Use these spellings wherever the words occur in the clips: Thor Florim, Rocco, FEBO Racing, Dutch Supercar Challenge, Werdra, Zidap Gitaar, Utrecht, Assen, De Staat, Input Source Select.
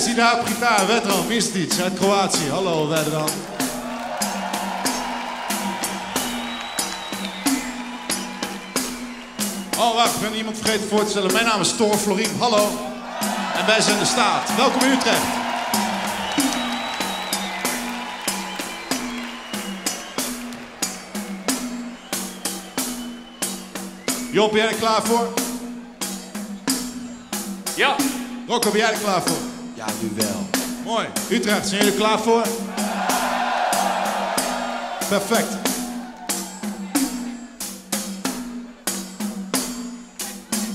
Hey, Zidap Gitaar, Werdra, Misdic uit Kroatië. Hallo Werdra. Oh wacht, ik ben iemand vergeten voor te stellen. Mijn naam is Thor Florim, hallo. En wij zijn De Staat. Welkom in Utrecht. Job, ben jij er klaar voor? Ja. Rocco, ben jij er klaar voor? Ja, nu wel. Mooi. Utrecht, zijn jullie er klaar voor? Perfect.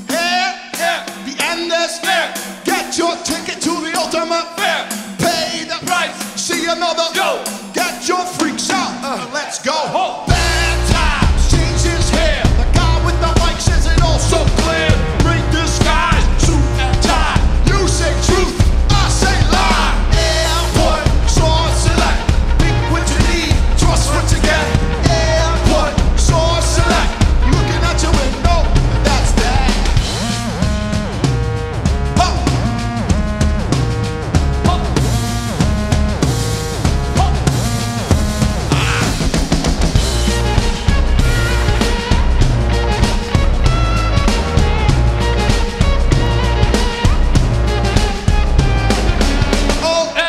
Here, here, the end is near. Get your ticket to the ultimate fair. Pay the price, see another go. Get your freaks out, let's go. Ho. Bad times, change is here. The guy with the mic says it all so clear. Bring the skies, suit and tie. You say truth, I say lie. Input, source select. Think what you need, trust what you get. Input, source select. Looking at your window, and that's that. Ho. Ho. Ho. Oh,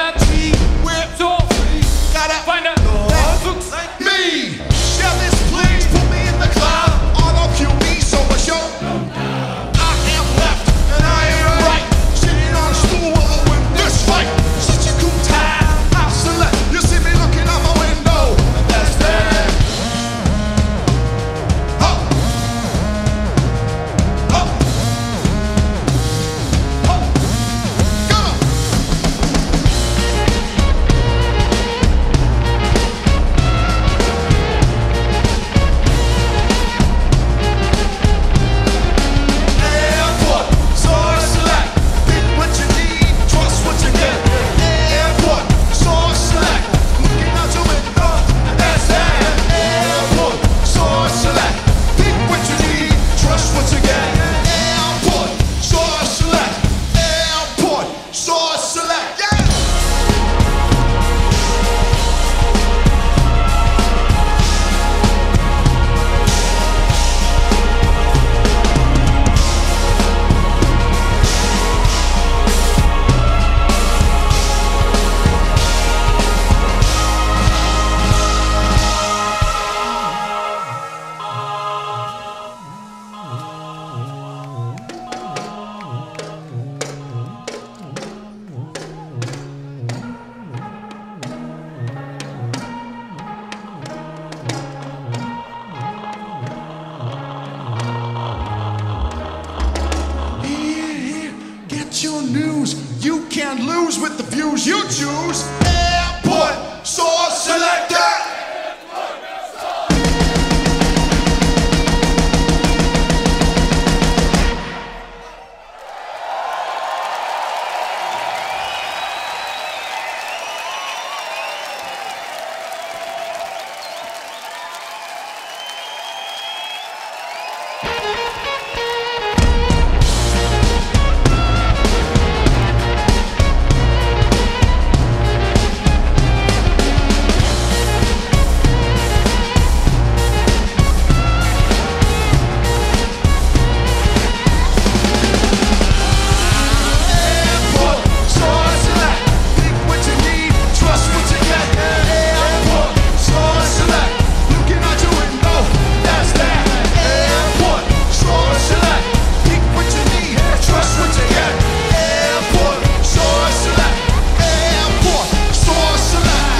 And we're so free. Gotta find a Lord that looks like me. Share this, please. Put me in the cloud. Auto cue me, so I show. I am left and I am right. Sitting on a stool while I win this fight. Such a cool time. I select. You see me looking out my window. And that's that. Ho. Ho. Ho. Come on. Airport, source select. Think what you need, trust what you get. Airport, source select. Looking out your window, and that's that. Airport, source select. Think what you need, trust what you get. Airport, source select. Airport, source select. Yeah. Here, here, get your news. You can't lose with the views you choose. Airport, source selector. Airport, source select. Think what you need, trust what you get. Airport, source select. Looking out your window, that's that. Airport, source select. Think what you need, trust what you get. Airport, source select. Airport, source select.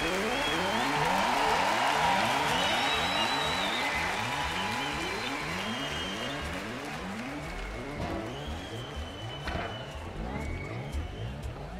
Yeah. Oh.